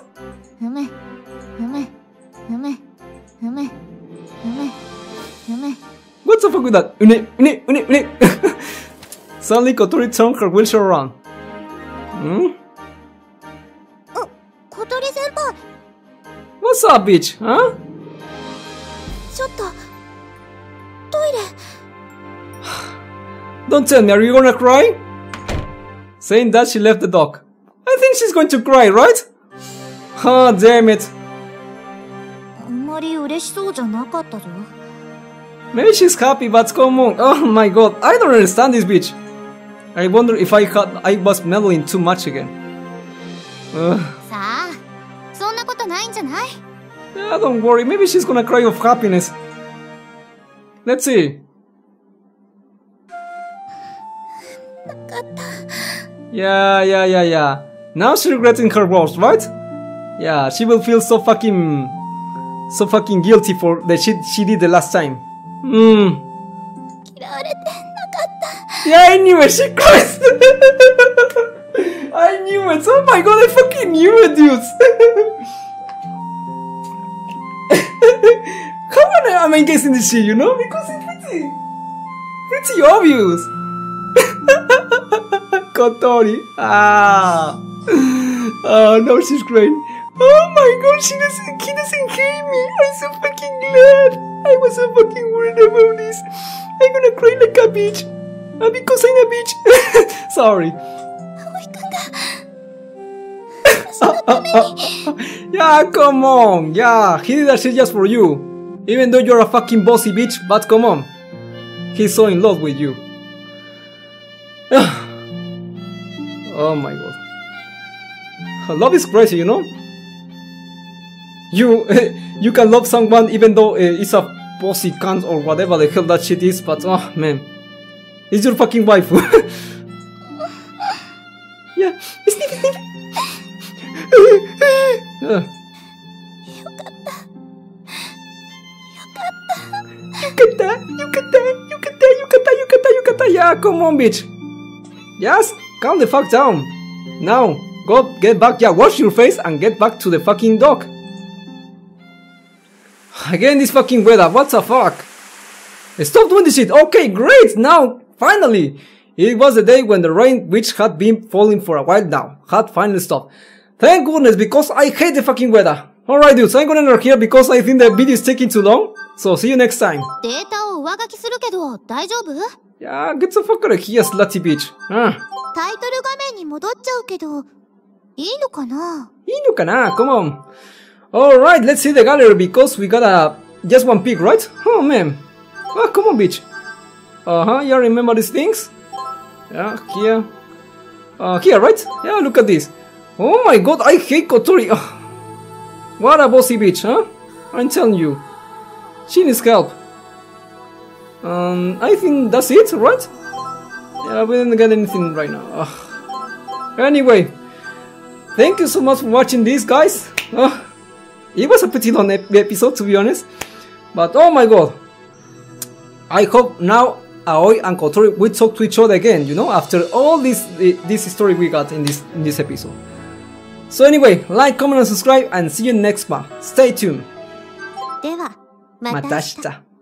What's the fuck with that? Suddenly, Kotori turned her wheelchair around. Hmm? What's up, bitch? Huh? Don't tell me, are you gonna cry? Saying that, she left the dock. I think she's going to cry, right? Ah, oh, damn it. Maybe she's happy, but come on. Oh my god, I don't understand this bitch. I wonder if I was meddling too much again. Yeah, don't worry, maybe she's gonna cry of happiness. Let's see. Yeah. Now she's regretting her words, right? Yeah, she will feel so fucking guilty for the shit she did the last time. Hmm. Yeah, I knew it, she cries! I knew it, oh my god, I fucking knew it, dude! How am I guessing this shit, you know? Because it's pretty obvious! Kotori! Ah! Oh, now she's crying. Oh my god, he doesn't hate me! I'm so fucking glad! I was so fucking worried about this! I'm gonna cry like a bitch! Because I'm a bitch! Sorry! Yeah, come on! Yeah, he did that shit just for you! Even though you're a fucking bossy bitch, but come on! He's so in love with you! Oh my god! Her love is crazy, you know? You can love someone even though it's a bossy cunt or whatever the hell that shit is, but oh man! It's your fucking waifu! Yeah! Yukata! Yeah, come on, bitch! Yes, calm the fuck down! Now, go get back, yeah, wash your face and get back to the fucking dock! Again, this fucking weather, what the fuck? Stop doing this shit! Okay, great! Now, finally! It was the day when the rain, which had been falling for a while now, had finally stopped. Thank goodness, because I hate the fucking weather. Alright dudes, I'm gonna end here because I think the video is taking too long. So see you next time. Yeah, get the fuck out of here, slutty bitch. Come on. Alright, let's see the gallery because we got just one pick, right? Oh man. Oh, come on bitch. Uh-huh, yeah, remember these things? Yeah, here. Here, right? Yeah, look at this. Oh my god, I hate Kotori. What a bossy bitch, huh? I'm telling you. She needs help. I think that's it, right? Yeah, we didn't get anything right now. Anyway, thank you so much for watching this, guys. It was a pretty long episode, to be honest. But oh my god. I hope now Aoi and Kotori will talk to each other again, you know, after all this story we got in this episode. So anyway, like, comment, and subscribe, and see you next month. Stay tuned. Matashita.